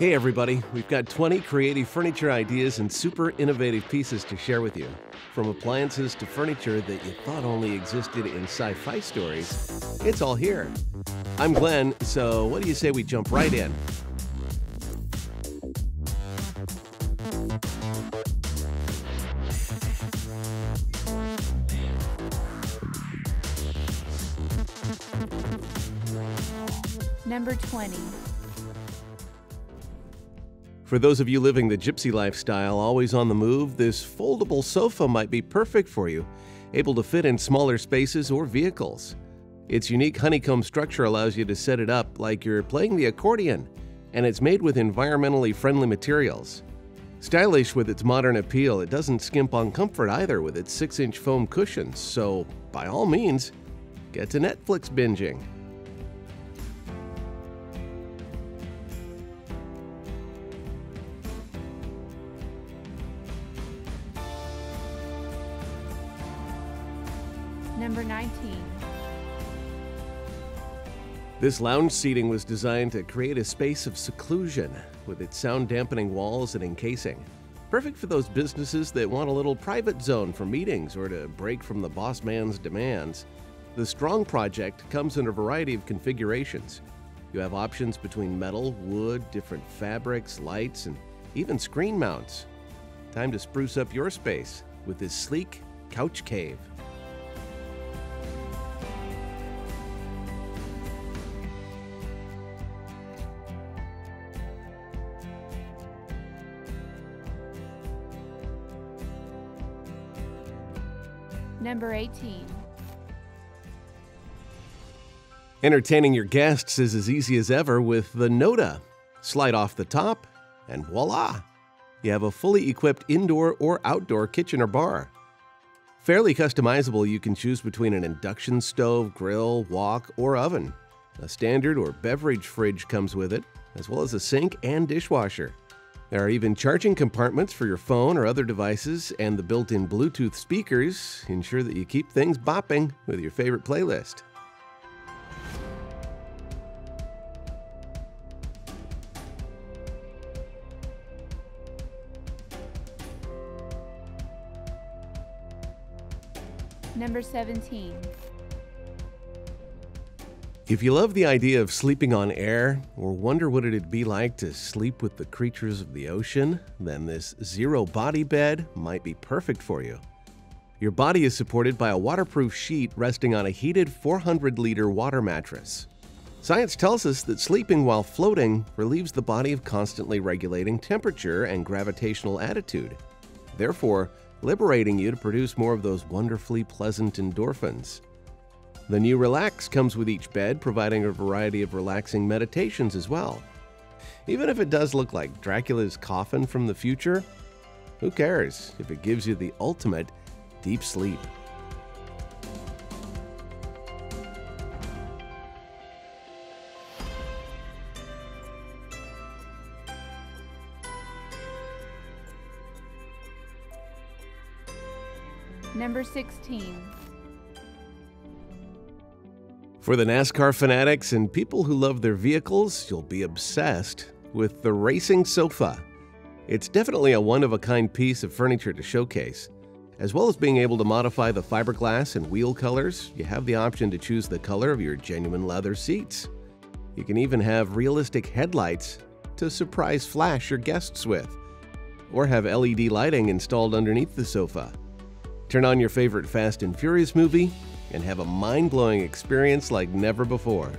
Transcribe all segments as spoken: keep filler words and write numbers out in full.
Hey everybody, we've got twenty creative furniture ideas and super innovative pieces to share with you. From appliances to furniture that you thought only existed in sci-fi stories, it's all here. I'm Glenn, so what do you say we jump right in? Number twenty. For those of you living the gypsy lifestyle, always on the move, this foldable sofa might be perfect for you, able to fit in smaller spaces or vehicles. Its unique honeycomb structure allows you to set it up like you're playing the accordion, and it's made with environmentally friendly materials. Stylish with its modern appeal, it doesn't skimp on comfort either with its six inch foam cushions, so by all means, get to Netflix binging. Number nineteen. This lounge seating was designed to create a space of seclusion with its sound-dampening walls and encasing. Perfect for those businesses that want a little private zone for meetings or to break from the boss man's demands. The Strong Project comes in a variety of configurations. You have options between metal, wood, different fabrics, lights, and even screen mounts. Time to spruce up your space with this sleek couch cave. Number eighteen. Entertaining your guests is as easy as ever with the Noda. Slide off the top, and voila! You have a fully equipped indoor or outdoor kitchen or bar. Fairly customizable, you can choose between an induction stove, grill, wok, or oven. A standard or beverage fridge comes with it, as well as a sink and dishwasher. There are even charging compartments for your phone or other devices, and the built-in Bluetooth speakers ensure that you keep things bopping with your favorite playlist. Number seventeen. If you love the idea of sleeping on air, or wonder what it'd be like to sleep with the creatures of the ocean, then this zero-body bed might be perfect for you. Your body is supported by a waterproof sheet resting on a heated four hundred liter water mattress. Science tells us that sleeping while floating relieves the body of constantly regulating temperature and gravitational attitude, therefore liberating you to produce more of those wonderfully pleasant endorphins. The new Relax comes with each bed, providing a variety of relaxing meditations as well. Even if it does look like Dracula's coffin from the future, who cares if it gives you the ultimate deep sleep? Number sixteen. For the NASCAR fanatics and people who love their vehicles, you'll be obsessed with the racing sofa. It's definitely a one-of-a-kind piece of furniture to showcase. As well as being able to modify the fiberglass and wheel colors, you have the option to choose the color of your genuine leather seats. You can even have realistic headlights to surprise flash your guests with, or have L E D lighting installed underneath the sofa. Turn on your favorite Fast and Furious movie, and have a mind-blowing experience like never before.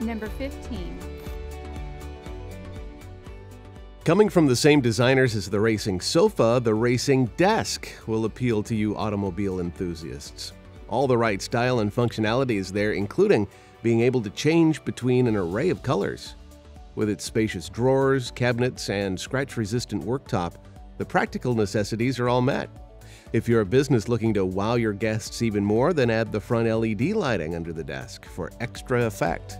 Number fifteen. Coming from the same designers as the racing sofa, the racing desk will appeal to you automobile enthusiasts. All the right style and functionality is there, including being able to change between an array of colors. With its spacious drawers, cabinets, and scratch-resistant worktop, the practical necessities are all met. If you're a business looking to wow your guests even more, then add the front L E D lighting under the desk for extra effect.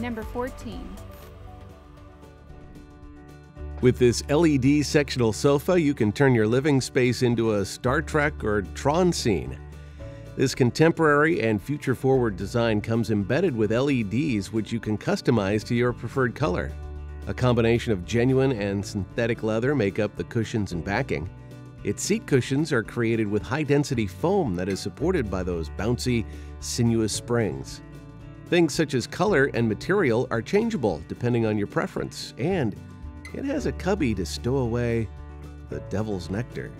Number fourteen. With this L E D sectional sofa, you can turn your living space into a Star Trek or Tron scene. This contemporary and future-forward design comes embedded with L E Ds which you can customize to your preferred color. A combination of genuine and synthetic leather make up the cushions and backing. Its seat cushions are created with high-density foam that is supported by those bouncy, sinuous springs. Things such as color and material are changeable depending on your preference, and it has a cubby to stow away the devil's nectar.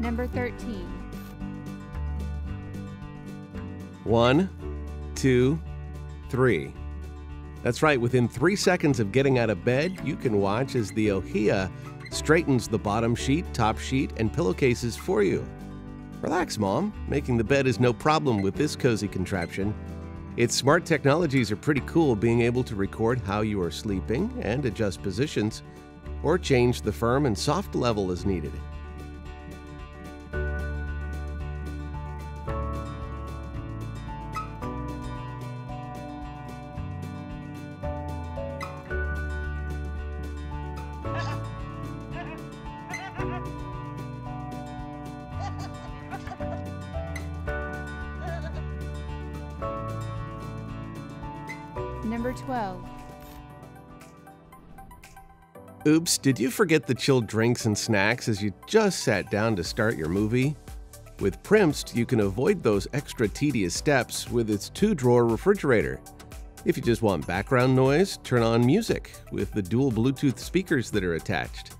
Number thirteen. One, two, three. That's right, within three seconds of getting out of bed, you can watch as the Ohea straightens the bottom sheet, top sheet, and pillowcases for you. Relax, Mom. Making the bed is no problem with this cozy contraption. Its smart technologies are pretty cool, being able to record how you are sleeping and adjust positions, or change the firm and soft level as needed. Number twelve. Oops, did you forget the chilled drinks and snacks as you just sat down to start your movie? With Primst, you can avoid those extra tedious steps with its two-drawer refrigerator. If you just want background noise, turn on music with the dual Bluetooth speakers that are attached.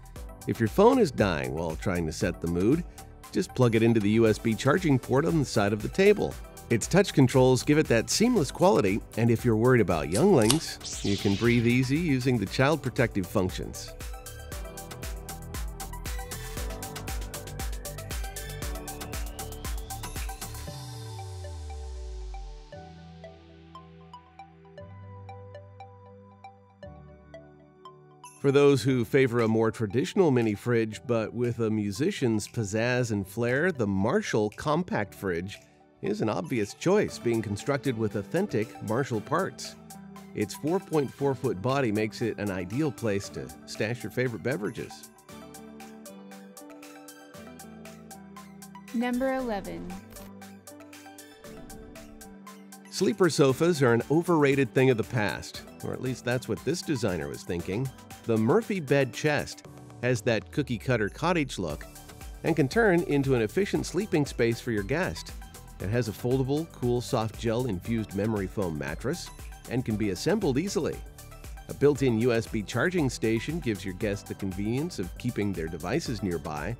If your phone is dying while trying to set the mood, just plug it into the U S B charging port on the side of the table. Its touch controls give it that seamless quality, and if you're worried about younglings, you can breathe easy using the child protective functions. For those who favor a more traditional mini fridge, but with a musician's pizzazz and flair, the Marshall Compact Fridge is an obvious choice, being constructed with authentic Marshall parts. Its four point four foot body makes it an ideal place to stash your favorite beverages. Number eleven. Sleeper sofas are an overrated thing of the past, or at least that's what this designer was thinking. The Murphy Bed chest has that cookie-cutter cottage look and can turn into an efficient sleeping space for your guest. It has a foldable, cool, soft gel-infused memory foam mattress and can be assembled easily. A built-in U S B charging station gives your guests the convenience of keeping their devices nearby,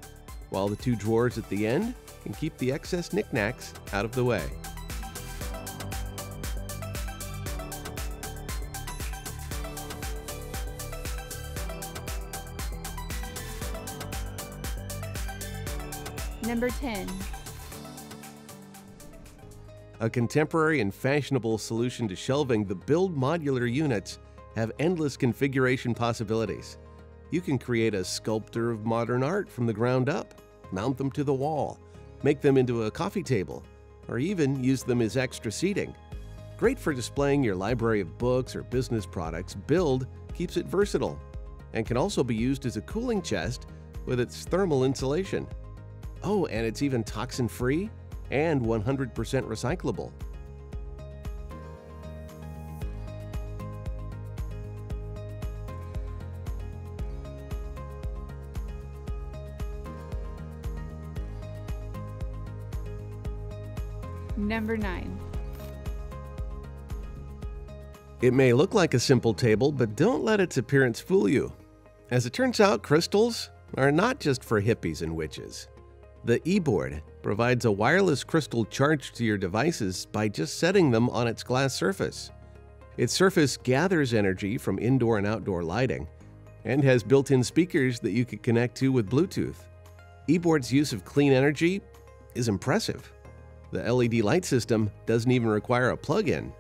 while the two drawers at the end can keep the excess knickknacks out of the way. Number ten. A contemporary and fashionable solution to shelving, the Build modular units have endless configuration possibilities. You can create a sculpture of modern art from the ground up, mount them to the wall, make them into a coffee table, or even use them as extra seating. Great for displaying your library of books or business products, Build keeps it versatile and can also be used as a cooling chest with its thermal insulation. Oh, and it's even toxin-free and one hundred percent recyclable. Number nine. It may look like a simple table, but don't let its appearance fool you. As it turns out, crystals are not just for hippies and witches. The Eboard provides a wireless crystal charge to your devices by just setting them on its glass surface. Its surface gathers energy from indoor and outdoor lighting and has built-in speakers that you can connect to with Bluetooth. Eboard's use of clean energy is impressive. The L E D light system doesn't even require a plug-in.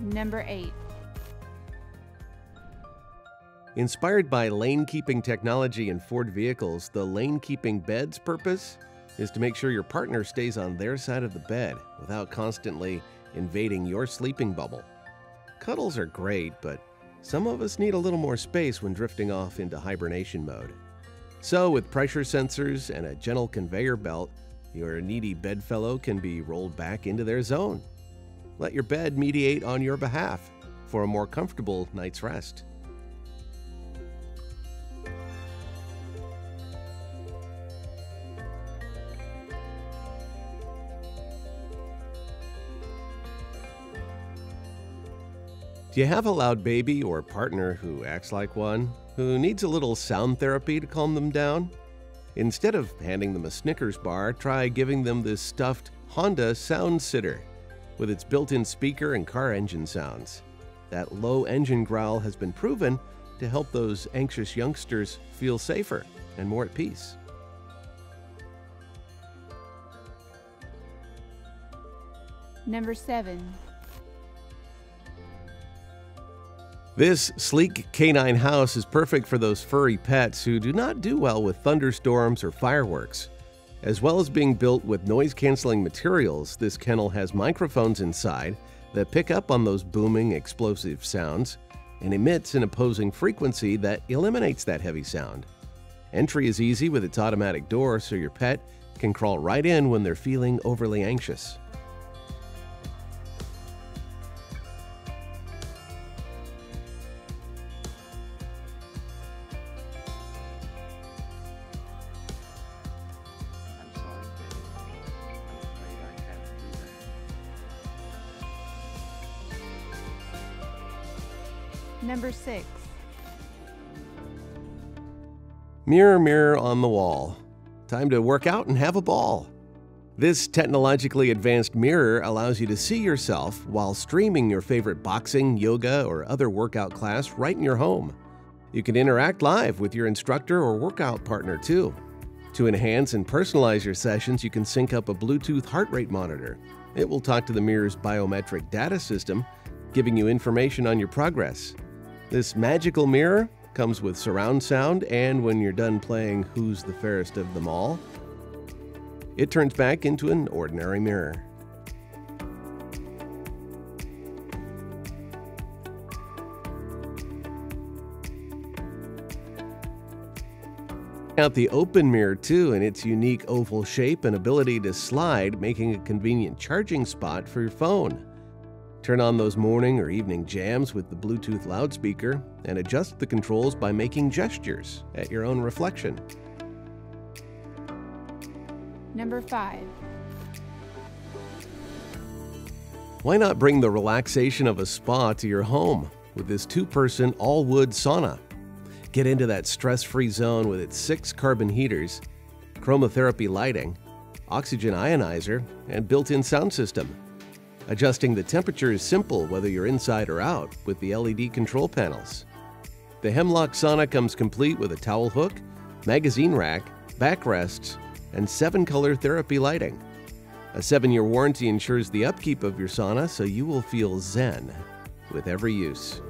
number eight. Inspired by lane-keeping technology in Ford vehicles, the lane-keeping bed's purpose is to make sure your partner stays on their side of the bed without constantly invading your sleeping bubble. Cuddles are great, but some of us need a little more space when drifting off into hibernation mode. So with pressure sensors and a gentle conveyor belt, your needy bedfellow can be rolled back into their zone. Let your bed mediate on your behalf for a more comfortable night's rest. Do you have a loud baby or partner who acts like one, who needs a little sound therapy to calm them down? Instead of handing them a Snickers bar, try giving them this stuffed Honda Sound Sitter with its built-in speaker and car engine sounds. That low engine growl has been proven to help those anxious youngsters feel safer and more at peace. Number seven. This sleek canine house is perfect for those furry pets who do not do well with thunderstorms or fireworks. As well as being built with noise-canceling materials, this kennel has microphones inside that pick up on those booming, explosive sounds and emits an opposing frequency that eliminates that heavy sound. Entry is easy with its automatic door, so your pet can crawl right in when they're feeling overly anxious. Number six. Mirror, mirror on the wall. Time to work out and have a ball. This technologically advanced mirror allows you to see yourself while streaming your favorite boxing, yoga, or other workout class right in your home. You can interact live with your instructor or workout partner too. To enhance and personalize your sessions, you can sync up a Bluetooth heart rate monitor. It will talk to the mirror's biometric data system, giving you information on your progress. This magical mirror comes with surround sound, and when you're done playing Who's the Fairest of Them All, it turns back into an ordinary mirror. Out the open mirror too, and its unique oval shape and ability to slide, making a convenient charging spot for your phone. Turn on those morning or evening jams with the Bluetooth loudspeaker and adjust the controls by making gestures at your own reflection. Number five. Why not bring the relaxation of a spa to your home with this two-person all-wood sauna? Get into that stress-free zone with its six carbon heaters, chromotherapy lighting, oxygen ionizer, and built-in sound system. Adjusting the temperature is simple whether you're inside or out with the L E D control panels. The Hemlock Sauna comes complete with a towel hook, magazine rack, backrests, and seven-color therapy lighting. A seven-year warranty ensures the upkeep of your sauna, so you will feel zen with every use.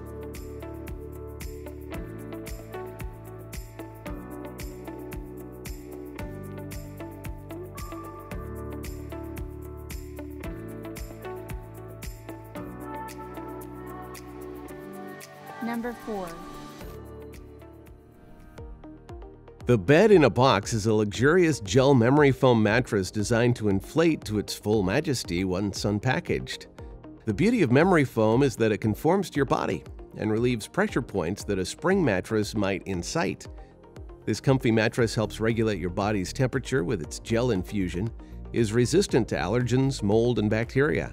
Number four. The Bed in a Box is a luxurious gel memory foam mattress designed to inflate to its full majesty once unpackaged. The beauty of memory foam is that it conforms to your body and relieves pressure points that a spring mattress might incite. This comfy mattress helps regulate your body's temperature with its gel infusion, is resistant to allergens, mold, and bacteria.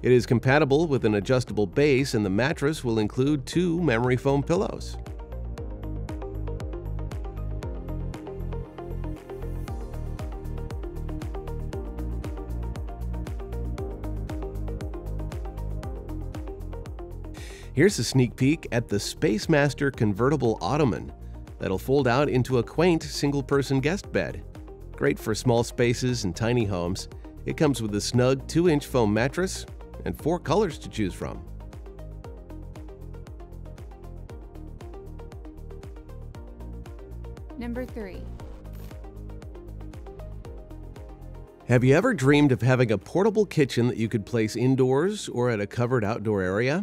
It is compatible with an adjustable base, and the mattress will include two memory foam pillows. Here's a sneak peek at the SpaceMaster Convertible Ottoman that'll fold out into a quaint single-person guest bed. Great for small spaces and tiny homes, it comes with a snug two-inch foam mattress, and four colors to choose from. number three. Have you ever dreamed of having a portable kitchen that you could place indoors or at a covered outdoor area?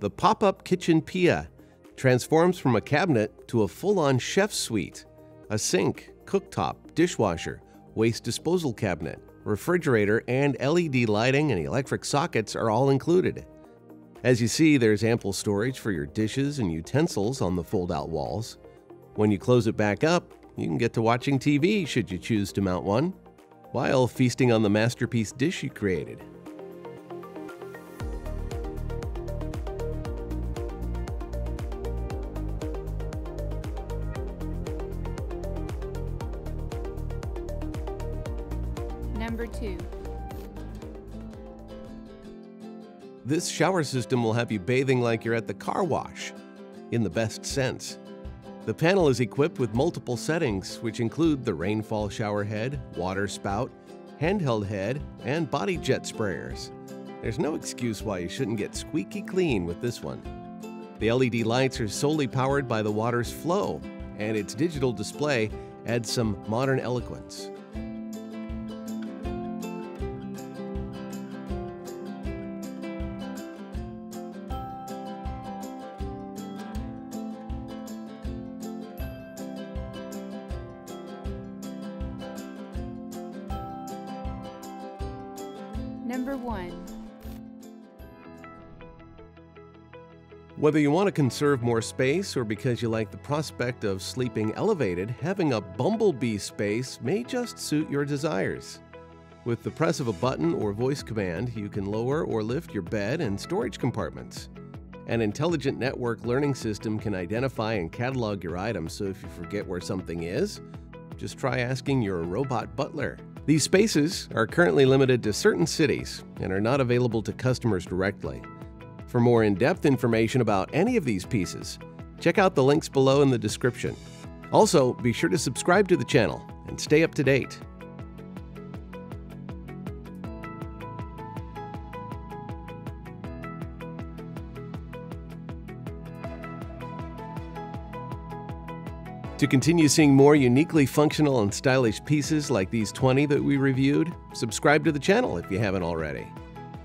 The pop-up kitchen Pia transforms from a cabinet to a full-on chef's suite. A sink, cooktop, dishwasher, waste disposal cabinet, refrigerator, and L E D lighting and electric sockets are all included. As you see, there's ample storage for your dishes and utensils on the fold-out walls. When you close it back up, you can get to watching T V should you choose to mount one, while feasting on the masterpiece dish you created. Number two. This shower system will have you bathing like you're at the car wash, in the best sense. The panel is equipped with multiple settings, which include the rainfall shower head, water spout, handheld head, and body jet sprayers. There's no excuse why you shouldn't get squeaky clean with this one. The L E D lights are solely powered by the water's flow, and its digital display adds some modern eloquence. Number one. Whether you want to conserve more space or because you like the prospect of sleeping elevated, having a Bumblebee space may just suit your desires. With the press of a button or voice command, you can lower or lift your bed and storage compartments. An intelligent network learning system can identify and catalog your items, so if you forget where something is, just try asking your robot butler. These spaces are currently limited to certain cities and are not available to customers directly. For more in-depth information about any of these pieces, check out the links below in the description. Also, be sure to subscribe to the channel and stay up to date. To continue seeing more uniquely functional and stylish pieces like these twenty that we reviewed, subscribe to the channel if you haven't already.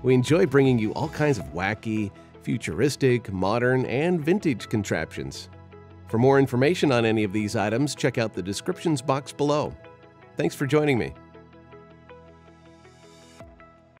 We enjoy bringing you all kinds of wacky, futuristic, modern, and vintage contraptions. For more information on any of these items, check out the descriptions box below. Thanks for joining me.